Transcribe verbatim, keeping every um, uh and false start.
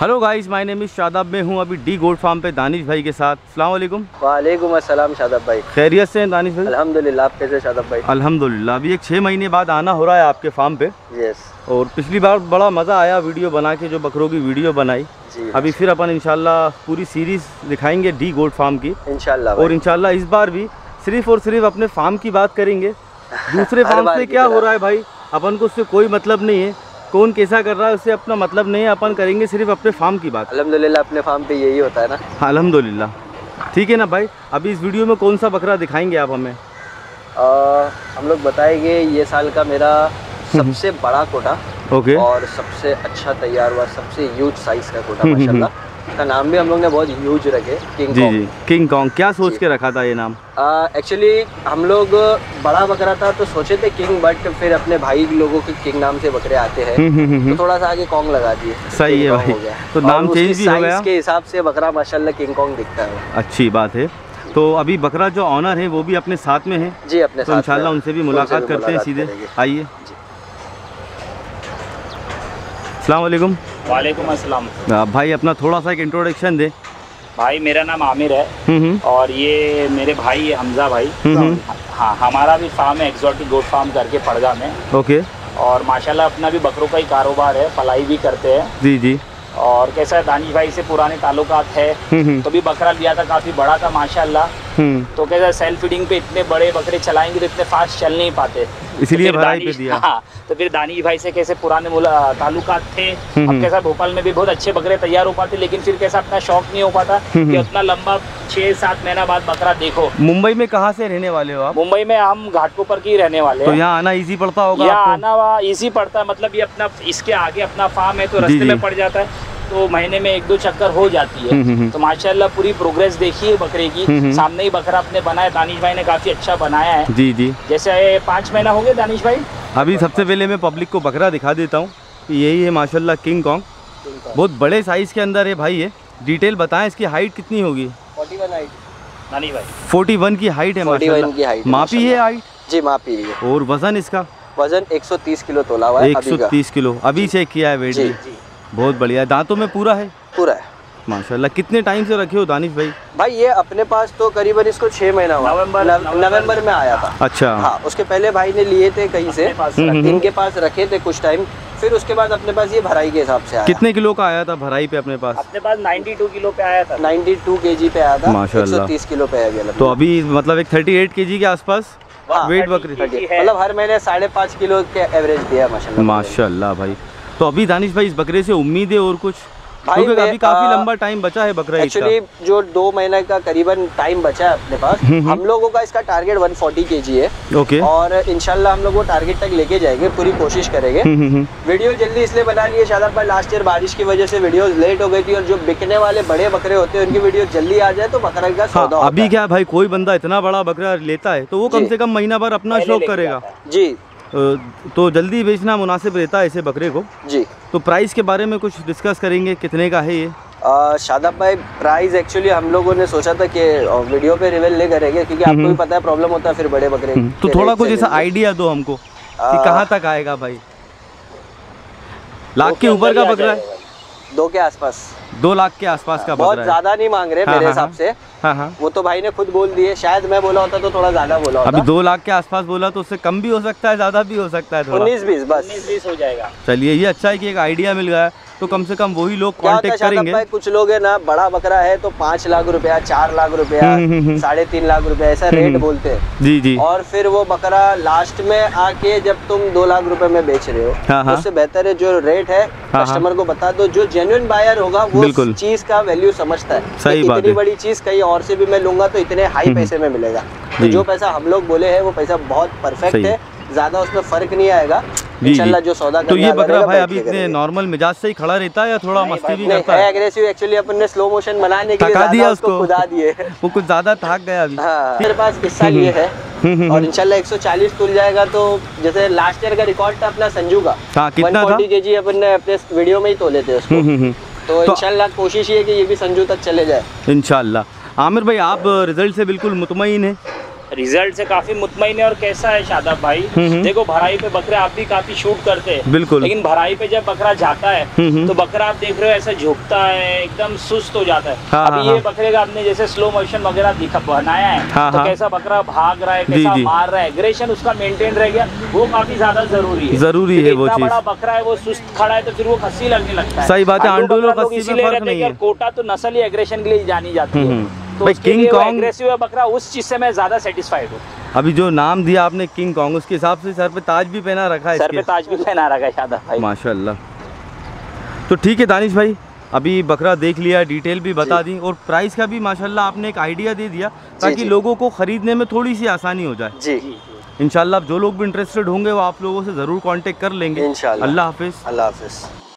Hello guys, my name is Shadab. मैं हूँ अभी डी गोट फार्म पे दानिश भाई के साथ। अस्सलाम वालेकुम। वालेकुम अस्सलाम शादाब भाई, खैरियत से हैं दानिश भाई? अल्हम्दुलिल्लाह, आप कैसे शादाब भाई? अल्हम्दुलिल्लाह। अभी एक छः महीने बाद आना हो रहा है आपके फार्म पे। यस। और पिछली बार बड़ा मज़ा आया वीडियो बना के, जो बकरों की वीडियो बनाई। अभी फिर अपन इंशाल्लाह पूरी सीरीज़ दिखाएंगे डी गोट फार्म की इंशाल्लाह। और इंशाल्लाह इस बार भी सिर्फ और सिर्फ अपने फार्म की बात करेंगे। दूसरे फार्म से क्या हो रहा है भाई, अपन को उससे कोई मतलब नहीं है। कौन कैसा कर रहा है उससे अपना मतलब नहीं है, अपन करेंगे सिर्फ अपने फार्म की बात। अल्हम्दुलिल्लाह, अपने फार्म पे यही होता है ना। हाँ, अल्हम्दुलिल्लाह। ठीक है ना भाई, अभी इस वीडियो में कौन सा बकरा दिखाएंगे आप हमें? आ, हम लोग बताएंगे ये साल का मेरा सबसे बड़ा कोटा ओके और सबसे अच्छा तैयार हुआ, सबसे ह्यूज साइज का कोटा माशाल्लाह। का नाम भी हम लोग ने बहुत ह्यूज रखे, किंग जी, जी किंग कॉन्ग। क्या सोच के रखा था ये नाम? एक्चुअली हम लोग बड़ा बकरा था तो सोचे थे किंग, बट फिर अपने भाई लोगों के किंग नाम से बकरे आते हैं तो थोड़ा सा आगे कॉन्ग लगा दिए। सही है भाई, तो नाम चेंज भी हो गया। इसके हिसाब से बकरा माशाल्लाह किंग कॉन्ग दिखता है। अच्छी बात है। तो अभी बकरा जो ऑनर है वो भी अपने साथ में है जी, अपने साथ इंशाल्लाह। उनसे भी मुलाकात करते हैं सीधे, आइए। अस्सलाम वालेकुम। वालेकुम अस्सलाम। भाई अपना थोड़ा सा एक इंट्रोडक्शन दे। भाई मेरा नाम आमिर है और ये मेरे भाई हमजा भाई। हाँ, हमारा भी फार्म है एक्सोटिक गोट फार्म करके पड़गा में। ओके। और माशाल्लाह अपना भी बकरों का ही कारोबार है, पलाई भी करते हैं। जी जी। और कैसा है, दानिश भाई से पुराने ताल्लुकात है, तो भी बकरा लिया था, काफ़ी बड़ा था माशाल्लाह। तो कैसा सेल्फ फीडिंग पे इतने बड़े बकरे चलाएंगे तो इतने फास्ट चल नहीं पाते, इसलिए तो भाई पे दिया। हाँ, तो फिर दानिश भाई से कैसे पुराने ताल्लुकात थे। अब कैसा भोपाल में भी बहुत अच्छे बकरे तैयार हो पाते, लेकिन फिर कैसा अपना शौक नहीं हो पाता कि उतना लंबा छः सात महीना बाद बकरा देखो। मुंबई में कहाँ से रहने वाले हो आप? मुंबई में हम घाटकोपर के रहने वाले हैं। तो यहाँ आना इजी पड़ता होगा? यहाँ आना इजी पड़ता है, मतलब ये अपना इसके आगे अपना फार्म है तो रास्ते में पड़ जाता है, तो महीने में एक दो चक्कर हो जाती है। तो माशाल्लाह पूरी प्रोग्रेस देखिए बकरे की। सामने ही बकरा अपने बनाया, दानिश भाई ने काफी अच्छा बनाया है। जी जी। जैसे पाँच महीना हो गया दानिश भाई। अभी सबसे पहले मैं पब्लिक को बकरा दिखा देता हूँ, यही है माशाल्लाह किंग कॉन्ग। बहुत बड़े साइज के अंदर है भाई ये। डिटेल बताएं, इसकी हाइट कितनी होगी? इकतालीस हाइट दानिश भाई, इकतालीस की हाइट है माशाल्लाह। मापी है हाइट जी, मापी है। और वजन इसका? वजन एक सौ तीस किलो तोला हुआ है, एक सौ तीस किलो अभी चेक किया है वेट। बहुत बढ़िया। दांतों में पूरा है? पूरा है माशाल्लाह। कितने टाइम से रखे हो दानिश भाई? भाई ये अपने पास तो करीबन इसको छह महीना हुआ, नवंबर नवंबर में आया था। अच्छा। हाँ, उसके पहले भाई ने लिए थे कहीं से, इनके पास रखे थे कुछ टाइम, फिर उसके बाद अपने पास ये भराई के हिसाब से आया। कितने किलो का आया था भराई पे अपने पास? अपने पास बानवे किलो पे आया था, बानवे केजी पे आया था माशाल्लाह। एक सौ तीस किलो पे आ गया। तो अभी मतलब एक अड़तीस केजी के आसपास वेट बकरी, मतलब हर महीने साढ़े पाँच किलो के एवरेज दिया माशाल्लाह। माशाल्लाह भाई। तो अभी दानिश भाई इस बकरे से उम्मीद है और कुछ? भाई क्योंकि अभी काफी लंबा टाइम बचा है बकरा, एक्चुअली जो दो महीने का करीबन टाइम बचा है अपने पास। हम लोगों का इसका टारगेट एक सौ चालीस केजी है। ओके। और इंशाल्लाह हम लोग वो टारगेट तक लेके जाएंगे, पूरी कोशिश करेंगे। वीडियो जल्दी इसलिए बना लिए शादाब भाई, लास्ट ईयर बारिश की वजह से वीडियो लेट हो गई थी, और जो बिकने वाले बड़े बकरे होते हैं उनकी वीडियो जल्दी आ जाए तो बकरा का सौदा। अभी क्या भाई, कोई बंदा इतना बड़ा बकरा लेता है तो वो कम से कम महीना भर अपना शौक करेगा जी, तो जल्दी बेचना मुनासिब रहता है ऐसे बकरे को जी। तो प्राइस के बारे में कुछ डिस्कस करेंगे, कितने का है ये? शादाब भाई प्राइस एक्चुअली हम लोगों ने सोचा था कि वीडियो पे रिवील नहीं करेंगे, क्योंकि आपको भी पता है प्रॉब्लम होता है फिर बड़े बकरे। तो थोड़ा कुछ ऐसा आइडिया दो हमको कि कहाँ तक आएगा भाई? लाख के ऊपर का बकरा है, दो के आसपास, दो लाख के आसपास का। बहुत ज्यादा नहीं मांग रहे मेरे हिसाब से। हाँ हाँ, वो तो भाई ने खुद बोल दिए, शायद मैं बोला होता तो थोड़ा ज्यादा बोला होता। अभी दो लाख के आसपास बोला तो उससे कम भी हो सकता है, ज्यादा भी हो सकता है, उन्नीस बीस बस, उन्नीस बीस हो जाएगा। चलिए ये अच्छा है कि एक आइडिया मिल गया, तो कम से कम वही लोग कांटेक्ट करेंगे। कुछ लोग है ना, बड़ा बकरा है तो पाँच लाख रुपया, चार लाख रुपया, साढ़े तीन लाख रुपया ऐसा रेट बोलते हैं जी जी। और फिर वो बकरा लास्ट में आके जब तुम दो लाख रुपए में बेच रहे हो, उससे बेहतर है जो रेट है कस्टमर को बता दो, जो जेन्युइन बायर होगा वो चीज का वैल्यू समझता है। सही बात है। इतनी बड़ी चीज कहीं और से भी मैं लूंगा तो इतने हाई पैसे में मिलेगा, तो जो पैसा हम लोग बोले है वो पैसा बहुत परफेक्ट है, ज्यादा उसमें फर्क नहीं आएगा इंशाल्लाह जो सौदा। तो ये बकरा भाई अभी इतने नॉर्मल मिजाज से ही खड़ा रहता है या थोड़ा मस्ती भी करता है? एग्रेसिव एक्चुअली अपन ने स्लो मोशन बनाने के लिए थका दिया उसको, खुदा दिए वो कुछ ज्यादा थक गया अभी। हाँ, मेरे पास हिस्सा लिए है और इंशाल्लाह एक सौ चालीस तुल जाएगा। तो जैसे लास्ट ईयर का रिकॉर्ड था अपना संजू का, एक सौ चालीस केजी अपन ने अपने वीडियो में ही तोले थे उसको, तो इंशाल्लाह कोशिश ये है कि ये भी संजू तक चले जाए इंशाल्लाह। आमिर भाई आप रिजल्ट से बिल्कुल मुतमईन है? रिजल्ट से काफी मुतमईन है। और कैसा है शादाब भाई, देखो भराई पे बकरे आप भी काफी शूट करते हैं बिल्कुल, लेकिन भराई पे जब बकरा जाता है तो बकरा आप देख रहे हो ऐसा झुकता है, एकदम सुस्त हो जाता है। हाँ, अभी हाँ, ये बकरे का आपने जैसे स्लो मोशन वगैरह दिखा बनाया है, हाँ, तो कैसा बकरा भाग रहा है, कैसा मार रहा है, एग्रेशन उसका मेंटेन रह गया, वो काफी ज्यादा जरूरी है जरूरी है वो बड़ा बकरा है वो सुस्त खड़ा है तो फिर वो खस्सी लगने लगता है। सही बात है। कोटा तो नस्ल ही एग्रेशन के लिए जानी जाती है, तो किंग कॉन्ग एग्रेसिव है बकरा, उस चीज से मैं ज्यादा सेटिस्फाइड हूँ। अभी जो नाम दिया आपने किंग कॉन्ग, उसके हिसाब से सर पे ताज भी पहना रखा है, सर पे ताज भी पहना रखा है शादाब भाई माशाल्लाह। तो ठीक है दानिश भाई, अभी बकरा देख लिया, डिटेल भी बता दी और प्राइस का भी माशाल्लाह आपने एक आइडिया दे दिया ताकि लोगों को खरीदने में थोड़ी सी आसानी हो जाए। जी इंशाल्लाह जो लोग भी इंटरेस्टेड होंगे वो आप लोगों से जरूर कॉन्टेक्ट कर लेंगे। इंशाल्लाह अल्लाह हाफिज।